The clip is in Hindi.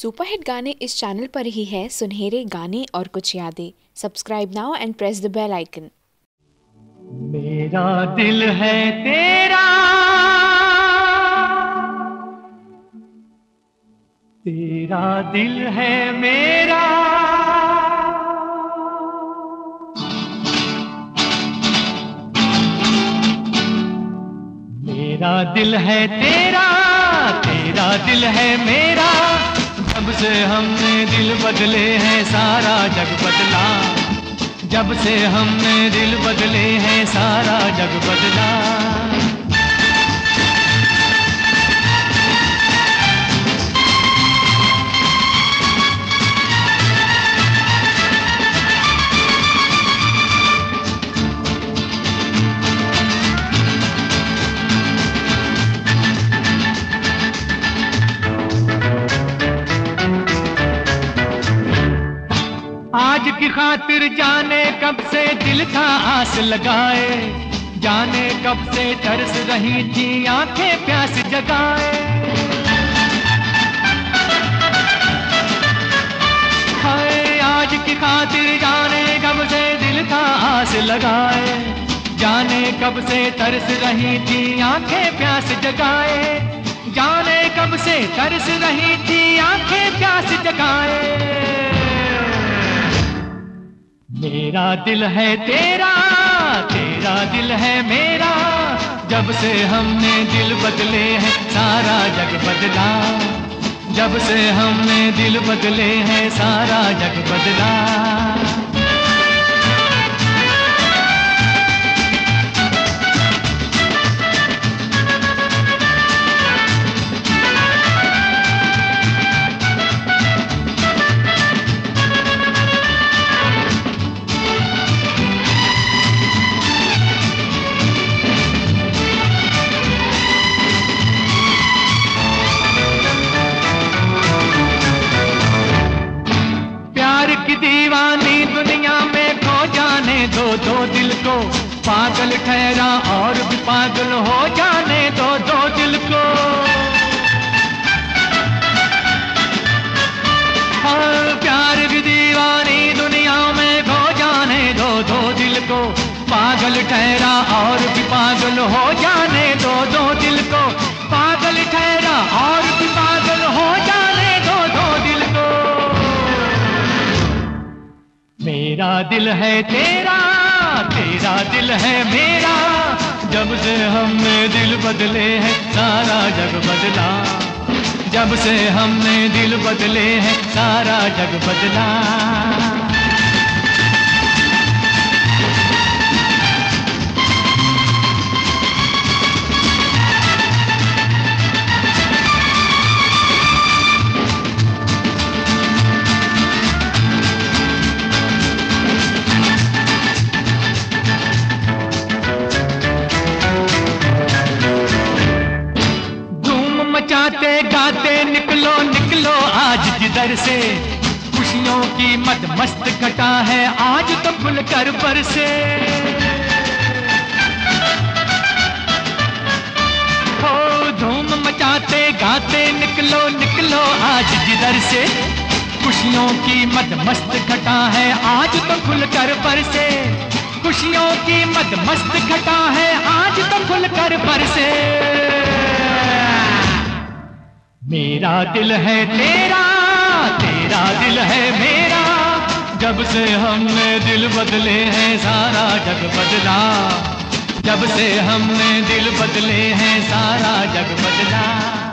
सुपरहिट गाने इस चैनल पर ही है, सुनहरे गाने और कुछ यादें। Subscribe now and press the bell icon. मेरा दिल है तेरा, तेरा दिल है मेरा। मेरा दिल है तेरा, तेरा दिल है मेरा। जब से हमने दिल बदले हैं सारा जग बदला। जब से हमने दिल बदले हैं सारा जग बदला। आज की खातिर जाने कब से दिल था आस लगाए। जाने कब से तरस रही थी आंखें प्यास जगाए। हाय आज की खातिर जाने कब से दिल था आस लगाए। जाने कब से तरस रही थी आंखें प्यास जगाए। जाने कब से तरस रही थी आंखें प्यास जगाए। मेरा दिल है तेरा, तेरा दिल है मेरा। जब से हमने दिल बदले हैं सारा जग बदला। जब से हमने दिल बदले हैं सारा जग बदला। दीवानी दुनिया में खो जाने दो, दो दिल को। पागल ठहरा और भी पागल हो जाने दो, दो दिल को। हर प्यार की दीवानी दुनिया में खो जाने दो, दो दिल को। पागल ठहरा और भी पागल हो जाने दो, दो दिल को। पागल ठहरा और भी पागल हो जाने दो, दो दिल को। मेरा दिल है तेरा, तेरा दिल है मेरा। जब से हमने दिल बदले हैं सारा जग बदला। जब से हमने दिल बदले हैं सारा जग बदला। गाते गाते निकलो निकलो आज जिधर से। खुशियों की मद मस्त घटा है आज तो खुल कर बरसे। हो धूम मचाते गाते निकलो निकलो आज जिधर से। खुशियों की मद मस्त घटा है आज तो खुल कर बरसे। खुशियों की मद मस्त घटा है आज तो खुल कर बरसे। मेरा दिल है तेरा, तेरा दिल है मेरा। जब से हमने दिल बदले हैं सारा जग बदला। जब से हमने दिल बदले हैं सारा जग बदला।